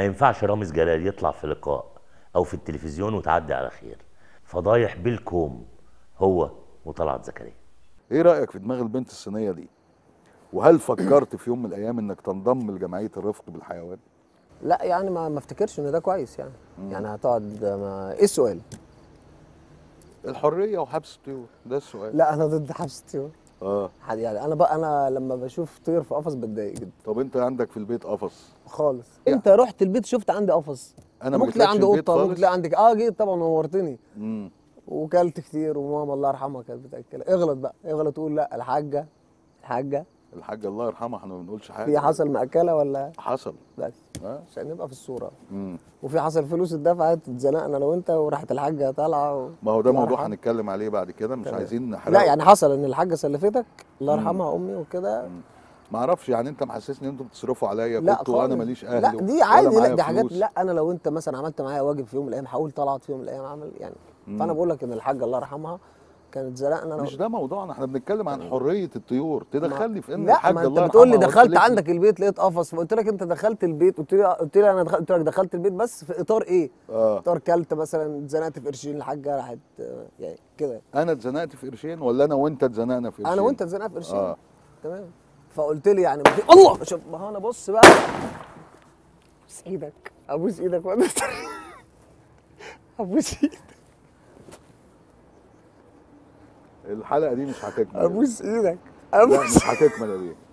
ما ينفعش رامز جلال يطلع في لقاء أو في التلفزيون وتعدي على خير. فضايح بالكوم هو وطلعت زكريا. إيه رأيك في دماغ البنت الصينية دي؟ وهل فكرت في يوم من الأيام إنك تنضم لجمعية الرفق بالحيوان؟ لا يعني ما افتكرش إن ده كويس يعني. يعني هتقعد إيه السؤال؟ الحرية وحبس الطيور ده السؤال. لا أنا ضد حبس الطيور. يعني انا لما بشوف طير في قفص بتضايق جدا. طب انت عندك في البيت قفص خالص يعني. انت رحت البيت شفت عندي قفص؟ انا ممكن تلاقي عندي قطه، ممكن تلاقي عندك جيت طبعا نورتني وكلت كتير، وماما الله يرحمها كانت بتاكل. اغلط بقى، اغلط قول لا الحاجه الله يرحمها احنا ما بنقولش حاجه. في حصل مأكله ولا حصل بس عشان نبقى في الصوره. وفي حصل فلوس اتدفعت اتزنقنا انا وانت وراحت الحاجه طالعه ما هو ده موضوع هنتكلم عليه بعد كده، مش عايزين نحرق. لا يعني حصل ان الحاجه سلفتك الله يرحمها امي وكده. ما اعرفش يعني انت محسسني ان انتم بتصرفوا عليا كنت وانا ماليش اهل. لا دي عادي، لا دي حاجات. لا انا لو انت مثلا عملت معايا واجب في يوم من الايام هقول طلعت في يوم من الايام عمل يعني. فانا بقول لك ان الحاجه الله يرحمها كانت زرقنا. مش ده موضوعنا، احنا بنتكلم عن حريه الطيور. تدخلني في ان الحاج الله يرحمه. لا ما انت بتقول لي دخلت عندك البيت لقيت قفص، فقلت لك انت دخلت البيت، قلت لي انا قلت لك دخلت البيت بس في اطار ايه؟ اطار كلت مثلا اتزنقت في قرشين الحاجه راحت يعني كده. انا اتزنقت في قرشين ولا انا وانت اتزنقنا في قرشين؟ انا وانت اتزنقنا في قرشين. تمام. فقلت لي يعني الله ما انا بص بقى ابوس ايدك ابوس ايدك ابوس ايدك. الحلقة دي مش هتكمل. ابوس ايدك. لا مش هتكمل يا بيه.